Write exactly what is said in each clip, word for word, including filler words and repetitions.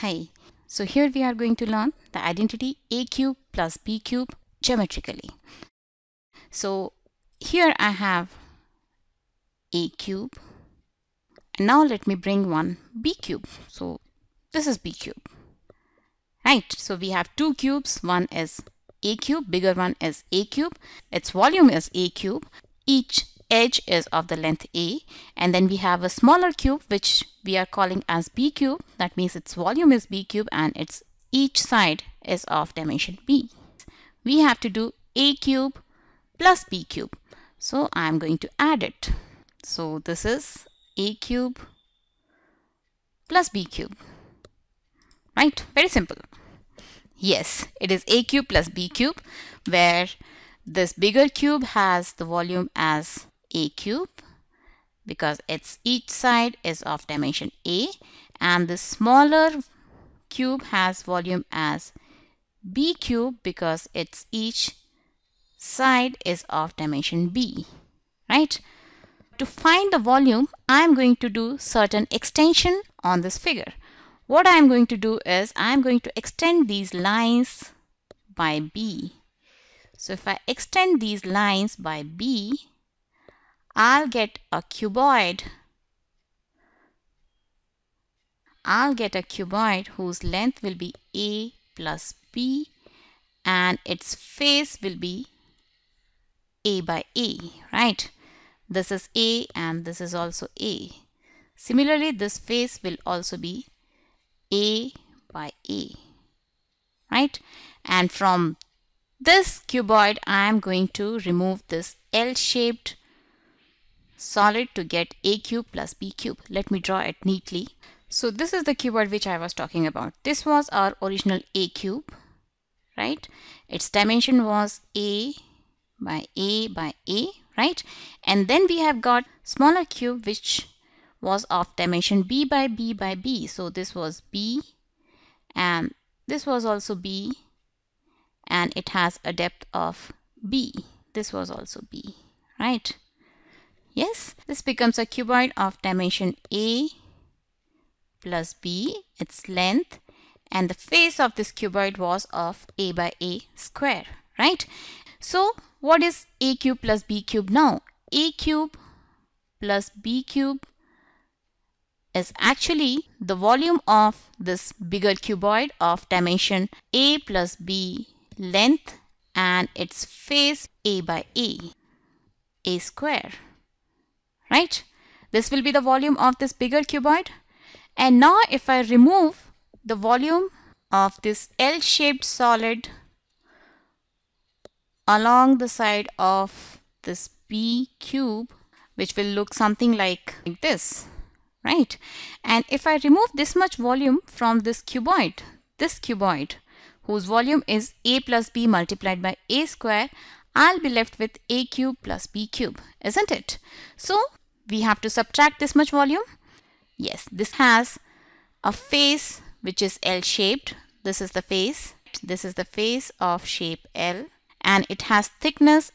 Hi. So here we are going to learn the identity A cube plus B cube geometrically. So here I have A cube. Now let me bring one B cube. So this is B cube. Right. So we have two cubes. One is A cube, bigger one is A cube. Its volume is A cube. Each edge is of the length A, and then we have a smaller cube which we are calling as B cube. That means its volume is B cube and its each side is of dimension B. We have to do A cube plus B cube. So I am going to add it. So this is A cube plus B cube. Right? Very simple. Yes, it is A cube plus B cube, where this bigger cube has the volume as A cube because its each side is of dimension A, and the smaller cube has volume as B cube because its each side is of dimension B, right? To find the volume, I am going to do certain extension on this figure. What I am going to do is I am going to extend these lines by B. So if I extend these lines by B, I'll get a cuboid. I'll get a cuboid whose length will be A plus B and its face will be A by A, right? This is A and this is also A. Similarly, this face will also be A by A, right? And from this cuboid, I am going to remove this L-shaped solid to get A cube plus B cube. Let me draw it neatly. So this is the cuboid which I was talking about. This was our original A cube, right? Its dimension was A by A by A, right? And then we have got smaller cube which was of dimension B by B by B. So this was B and this was also B. And it has a depth of B. This was also B, right? Yes, this becomes a cuboid of dimension A plus B, its length, and the face of this cuboid was of A by A square, right? So what is A cube plus B cube now? A cube plus B cube is actually the volume of this bigger cuboid of dimension A plus B length and its face A by A, A square, right? This will be the volume of this bigger cuboid. And now if I remove the volume of this L-shaped solid along the side of this B cube, which will look something like this, right? And if I remove this much volume from this cuboid, this cuboid, whose volume is A plus B multiplied by A square, I'll be left with A cube plus B cube, isn't it? So we have to subtract this much volume. Yes, this has a face which is L-shaped. This is the face. This is the face of shape L, and it has thickness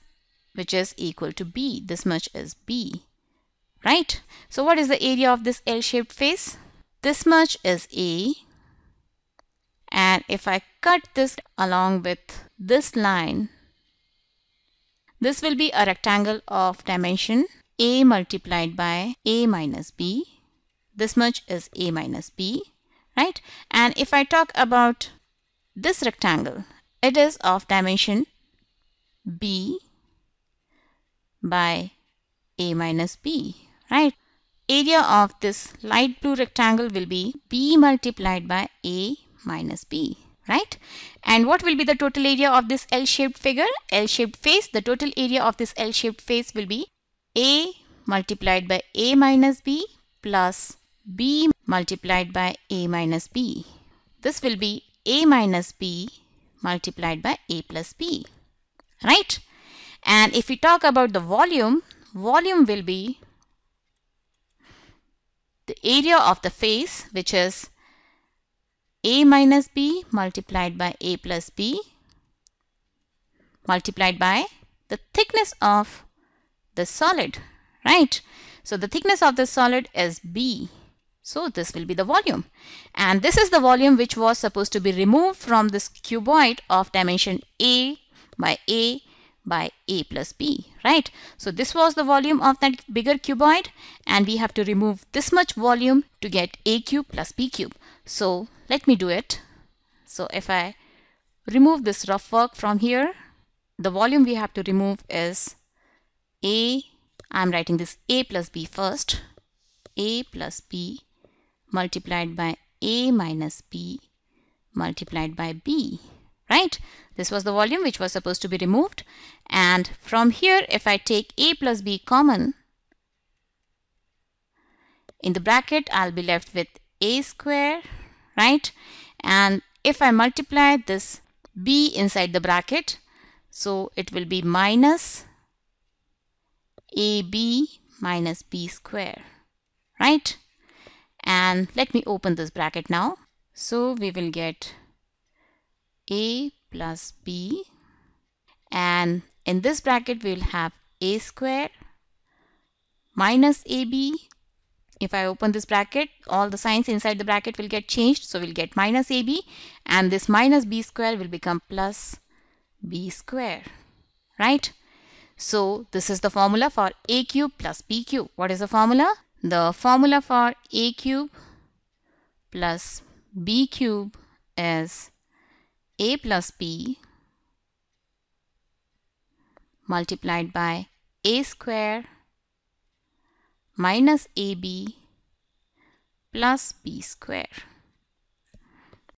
which is equal to B. This much is B, right? So what is the area of this L-shaped face? This much is A. And if I cut this along with this line, this will be a rectangle of dimension A multiplied by A minus B. This much is A minus B, right? And if I talk about this rectangle, it is of dimension B by A minus B, right? Area of this light blue rectangle will be B multiplied by A minus B, right? And what will be the total area of this L-shaped figure, L-shaped face? The total area of this L-shaped face will be A multiplied by A minus B plus B multiplied by A minus B. This will be A minus B multiplied by A plus B, right? And if we talk about the volume, volume will be the area of the face, which is A minus B multiplied by A plus B multiplied by the thickness of the solid, right? So the thickness of the solid is B, So this will be the volume. And this is the volume which was supposed to be removed from this cuboid of dimension A by A by A plus B, right? So this was the volume of that bigger cuboid, and we have to remove this much volume to get A cube plus B cube. So let me do it. So if I remove this rough work from here, the volume we have to remove is A, I'm writing this A plus B first, A plus B multiplied by A minus B multiplied by B, right? This was the volume which was supposed to be removed. And from here, if I take A plus B common, in the bracket, I'll be left with A square, right? And if I multiply this B inside the bracket, so it will be minus A B minus B square, right? And let me open this bracket now. So we will get A plus B, and in this bracket we will have A square minus A B. If I open this bracket, all the signs inside the bracket will get changed, so we'll get minus A B, and this minus B square will become plus B square, right? So this is the formula for A cube plus B cube. What is the formula? The formula for A cube plus B cube is A plus B multiplied by A square minus A B plus B square.